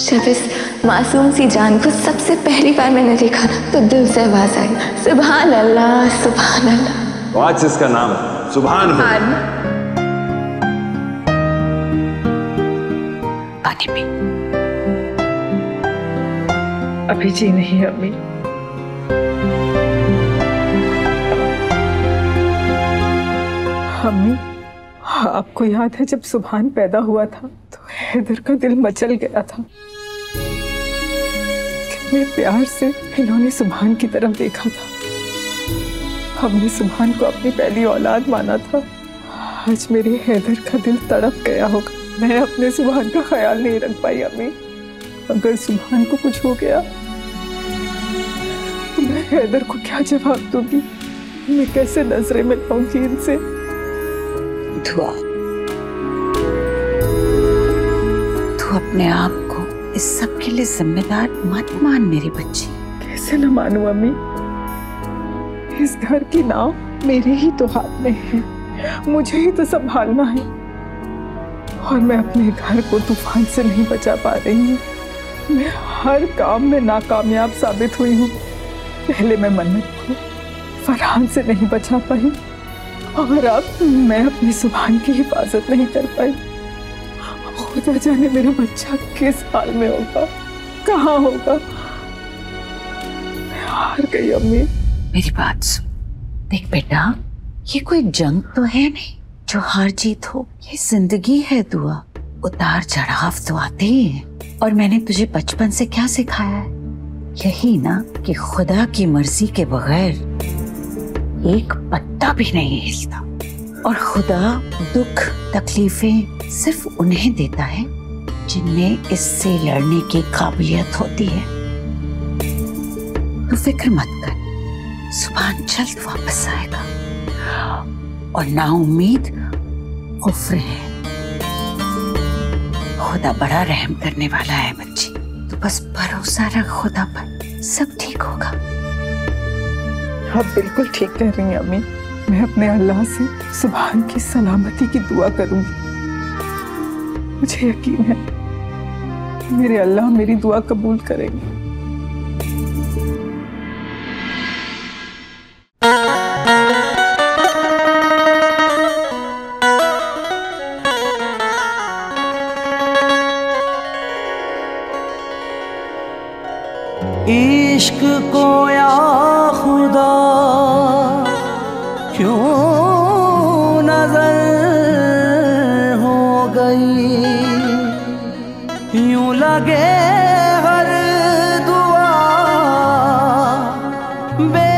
जब इस मासूम सी जान को सबसे पहली बार मैंने देखा तो दिल से आवाज आई, सुभान अल्लाह सुभान अल्लाह। आज इसका नाम है सुभान अल्लाह। अभी जी नहीं अम्मी, अम्मी आपको याद है जब सुभान पैदा हुआ था तो हैदर का दिल मचल गया था। कितने प्यार से इन्होंने सुभान की तरफ देखा था, हमने सुभान को अपनी पहली औलाद माना था। आज मेरे हैदर का दिल तड़प गया होगा। मैं अपने सुभान का ख्याल नहीं रख पाई अम्मी। अगर सुभान को कुछ हो गया तो मैं हैदर को क्या जवाब दूंगी? मैं कैसे नजरें मिलाऊंगी इनसे? तू अपने आप को इस सब के लिए जिम्मेदार मत मान मेरी बच्ची। कैसे न मानूं अम्मी? इस घर की नाव मेरे ही तो हाथ में है, मुझे ही तो संभालना है। और मैं अपने घर को तूफान से नहीं बचा पा रही हूँ। मैं हर काम में नाकामयाब साबित हुई हूँ। पहले मैं मन्नत को फरहान से नहीं बचा पाई और अब मैं अपनी सुभान की हिफाजत नहीं कर पाई। खुदा जाने मेरा बच्चा किस हाल में होगा, कहाँ होगा। मैं हार गई अम्मी। मेरी बात सुन, देख बेटा, ये कोई जंग तो है नहीं जो हार जीत हो। ये जिंदगी है दुआ, उतार चढ़ाव तो आते ही हैं। और मैंने तुझे बचपन से क्या सिखाया है? यही ना कि खुदा की मर्जी के बगैर एक पत्ता भी नहीं हिलता। और खुदा दुख तकलीफें सिर्फ उन्हें देता है जिनमें इससे लड़ने की काबिलियत होती है। तो फिक्र मत कर, सुभान जल्द वापस आएगा। और नाउम्मीद कुफ्र है। खुदा बड़ा रहम करने वाला है बच्ची। तो बस भरोसा रख खुदा पर, सब ठीक होगा। आप बिल्कुल ठीक कह रही हैं अम्मी। मैं अपने अल्लाह से सुभान की सलामती की दुआ करूंगी। मुझे यकीन है मेरे अल्लाह मेरी दुआ कबूल करेंगे। इश्क को या खुदा क्यों नजर हो गई, यूं लगे हर दुआ